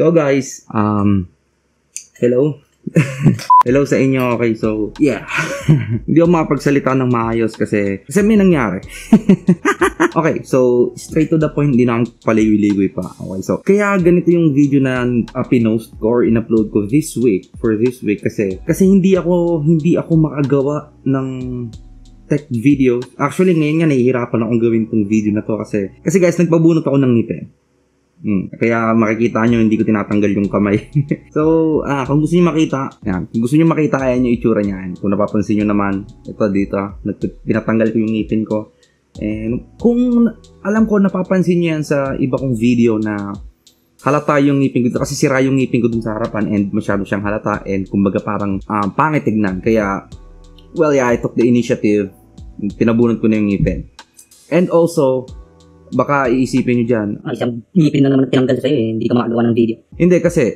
So guys, hello. Hello sa inyo. Okay, so yeah. Hindi ako makapagsalita ng maayos kasi may nangyari. Okay, so straight to the point, hindi na akong paliwi-liwi pa. Okay, so kaya ganito yung video na pinost ko or in-upload ko this week for this week kasi hindi ako makagawa ng tech videos. Actually ngayon nga nahihirapan akong gawin tong video na to kasi guys, nagpabunot ako ng ngipin. Kaya makikita nyo, hindi ko tinatanggal yung kamay. So, kung gusto nyo makita, yan. Kung gusto nyo makita, ayan yung itsura niyan. Kung napapansin nyo naman, ito dito, pinatanggal ko yung ngipin ko. And kung alam ko, napapansin nyo yan sa iba kong video na halata yung ngipin ko dito. Kasi sira yung ngipin ko dun sa harapan and masyado siyang halata. And kumbaga parang pangit tignan. Kaya, well yeah, I took the initiative. Pinabunod ko na yung ngipin. And also, baka iisipin nyo dyan, isang ngipin na naman tinanggal sa'yo, hindi ka makagawa ng video. Hindi, kasi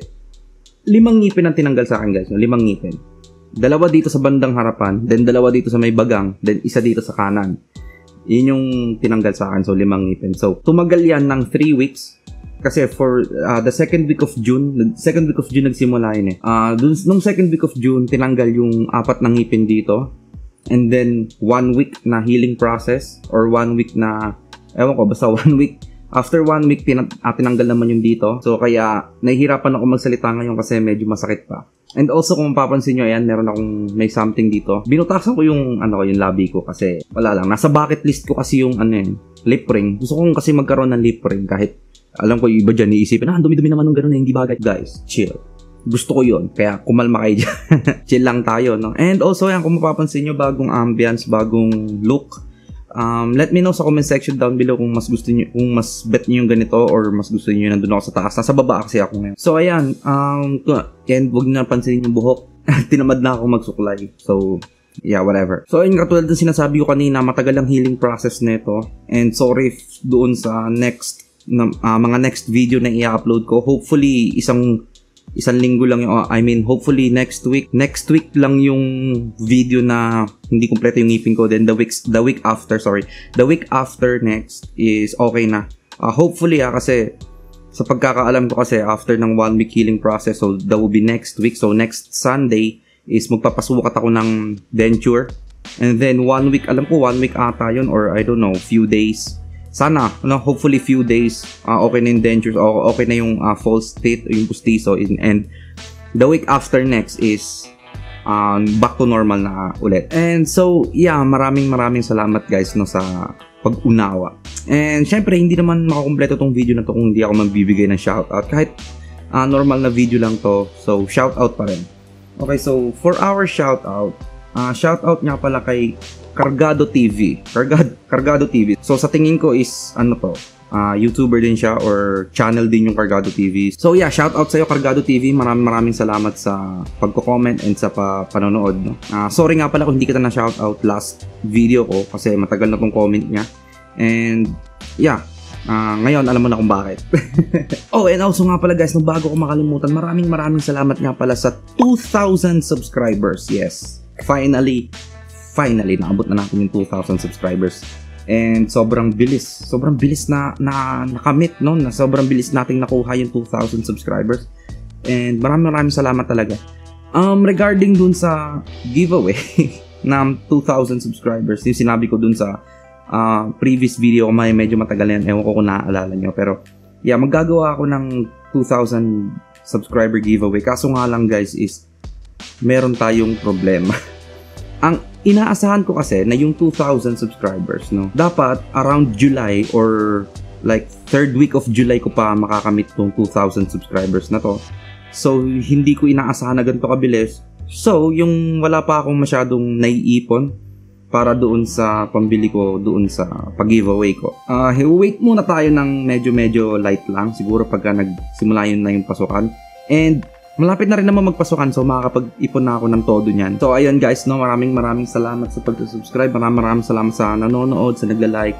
limang ngipin ang tinanggal sa akin guys, no? Limang ngipin. Dalawa dito sa bandang harapan, then dalawa dito sa may bagang, then isa dito sa kanan. Yun yung tinanggal sa akin, so limang ngipin. So tumagal yan ng 3 weeks kasi for the second week of June nagsimula yun eh. Nung second week of June tinanggal yung 4 na ngipin dito, and then 1 week na healing process or 1 week na ewan ko, basta 1 week. After 1 week, tinanggal naman yung dito. So, kaya, nahihirapan ako magsalita ngayon kasi medyo masakit pa. And also, kung mapapansin nyo, ayan, meron akong may something dito. Binutasan ko yung, yung labi ko kasi, wala lang. Nasa bucket list ko kasi yung, lip ring. Gusto kong kasi magkaroon ng lip ring kahit, alam ko, iba dyan, iisipin, dumi-dumi naman ng ganun, hindi bagay. Guys, chill. Gusto ko yun. Kaya, kumalma kayo dyan. Chill lang tayo, no? And also, ayan, kung mapapansin nyo, bagong ambience, bagong look. Let me know sa comment section down below kung mas gusto niyo, kung mas bet niyo yung ganito or mas gusto niyo nandun ako sa taas. Nasa baba kasi ako ngayon. So ayan, and wag niyo napansinin yung buhok. Tinamad na ako magsuklay. So yeah, whatever. So ayun, katulad ng sinasabi ko kanina, matagal ang healing process nito. And sorry doon sa next mga next video na i-upload ko. Hopefully isang linggo lang yung, hopefully next week lang yung video na hindi kumpleto yung ngipin ko, then the week after next is okay na, hopefully kasi sa pagkakaalam ko kasi after ng 1 week healing process, so that will be next week, so next Sunday is magpapasukat ako ng denture, and then 1 week, alam ko 1 week ata yun or I don't know, few days. Sana, hopefully few days, okay na yung dentures, okay na yung false teeth, yung pustiso, and the week after next is back to normal na ulit. And so, yeah, maraming salamat guys sa pag-unawa. And syempre, hindi naman makakumpleto tong video na to kung hindi ako magbibigay ng shoutout. Kahit normal na video lang to, so shoutout pa rin. Okay, so for our shoutout, shoutout nga pala kay Kargado TV. Kargado TV. So sa tingin ko is YouTuber din siya or channel din yung Kargado TV. So yeah, shoutout sa iyo Kargado TV. Maraming salamat sa pagko-comment and sa panonood, no? Sorry nga pala kung hindi kita na shoutout last video ko kasi matagal na tong comment niya. And yeah, ngayon alam mo na kung bakit. Oh, and also nga pala guys, no, bago ko makalimutan, maraming salamat nga pala sa 2,000 subscribers. Yes. Finally, naabot na natin yung 2,000 subscribers. And sobrang bilis na nakamit, no? Sobrang bilis nating nakuha yung 2,000 subscribers. And maraming salamat talaga. Regarding dun sa giveaway ng 2,000 subscribers, yung sinabi ko dun sa previous video ko, medyo matagal yan, ewan ko kung naaalala nyo. Pero yeah, maggagawa ako ng 2,000 subscriber giveaway. Kaso nga lang guys is meron tayong problema. Ang inaasahan ko kasi na yung 2,000 subscribers, no, dapat around July or like 3rd week of July ko pa makakamit tong 2,000 subscribers na to. So hindi ko inaasahan na ganito kabilis. So yung wala pa akong masyadong naiipon para doon sa pambili ko doon sa pag-giveaway ko. Wait muna tayo ng medyo light lang siguro pagka nagsimula yun na yung pasukan. And malapit na rin naman magpasukan, so makakapag-ipon na ako ng todo niyan. So ayun guys, no, maraming salamat sa pag-subscribe, maraming salamat sa nanonood, sa nagla-like,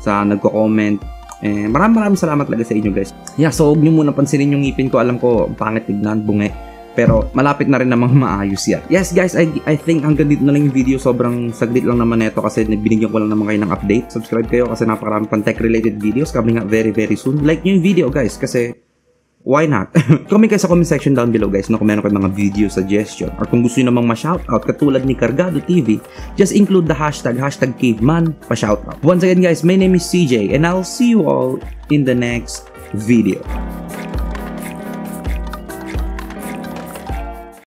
sa nagko-comment. Eh, maraming salamat talaga sa inyo guys. Yeah, so huwag niyo muna pansinin yung ngipin ko. Alam ko, pangit tignan, bunge. pero malapit na rin namang maayos yan. Yes guys, I think hanggang dito na lang yung video. Sobrang saglit lang naman ito kasi binigyan ko lang naman kayo ng update. Subscribe kayo kasi napakarami pang tech related videos coming up very soon. Like nyo yung video guys kasi why not? Comment kayo sa comment section down below guys, no, kung meron kayong mga video suggestion or kung gusto niyo namang ma-shoutout katulad ni Kargado TV, just include the hashtag caveman pa-shoutout. Once again guys, my name is CJ and I'll see you all in the next video.